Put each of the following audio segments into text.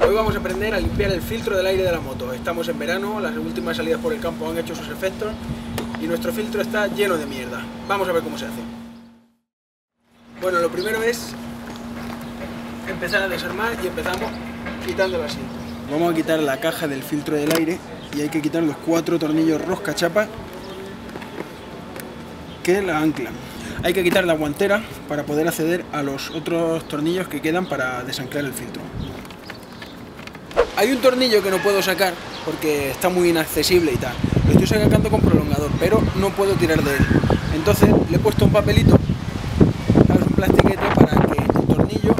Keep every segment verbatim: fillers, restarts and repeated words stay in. Hoy vamos a aprender a limpiar el filtro del aire de la moto. Estamos en verano, las últimas salidas por el campo han hecho sus efectos y nuestro filtro está lleno de mierda. Vamos a ver cómo se hace. Bueno, lo primero es empezar a desarmar y empezamos quitando el asiento. Vamos a quitar la caja del filtro del aire y hay que quitar los cuatro tornillos rosca chapa que la anclan. Hay que quitar la guantera para poder acceder a los otros tornillos que quedan para desanclar el filtro. Hay un tornillo que no puedo sacar porque está muy inaccesible y tal. Lo estoy sacando con prolongador, pero no puedo tirar de él. Entonces le he puesto un papelito, un plastiquete, para que el tornillo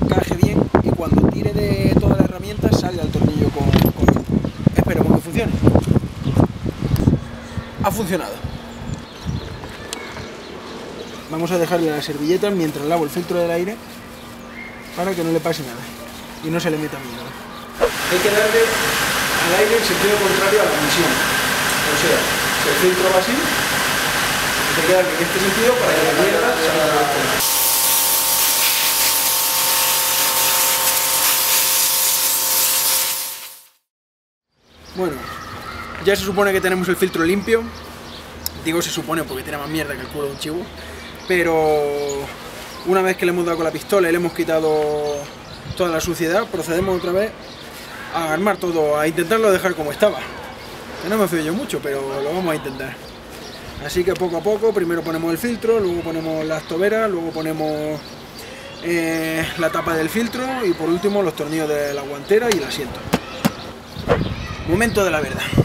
encaje bien y cuando tire de toda la herramienta salga el tornillo con, con... Esperemos que funcione. Ha funcionado. Vamos a dejarle las servilletas mientras lavo el filtro del aire para que no le pase nada y no se le meta miedo. Hay que darle al aire el sentido contrario a la emisión. O sea, si el filtro va así, hay que darle en este sentido para que la mierda salga de la boca. Bueno, ya se supone que tenemos el filtro limpio. Digo se supone porque tiene más mierda que el culo de un chivo. Pero una vez que le hemos dado con la pistola y le hemos quitado toda la suciedad, procedemos otra vez a armar todo, a intentarlo dejar como estaba. Que no me fío yo mucho, pero lo vamos a intentar. Así que poco a poco, primero ponemos el filtro, luego ponemos las toberas, luego ponemos eh, la tapa del filtro y por último los tornillos de la guantera y el asiento. Momento de la verdad.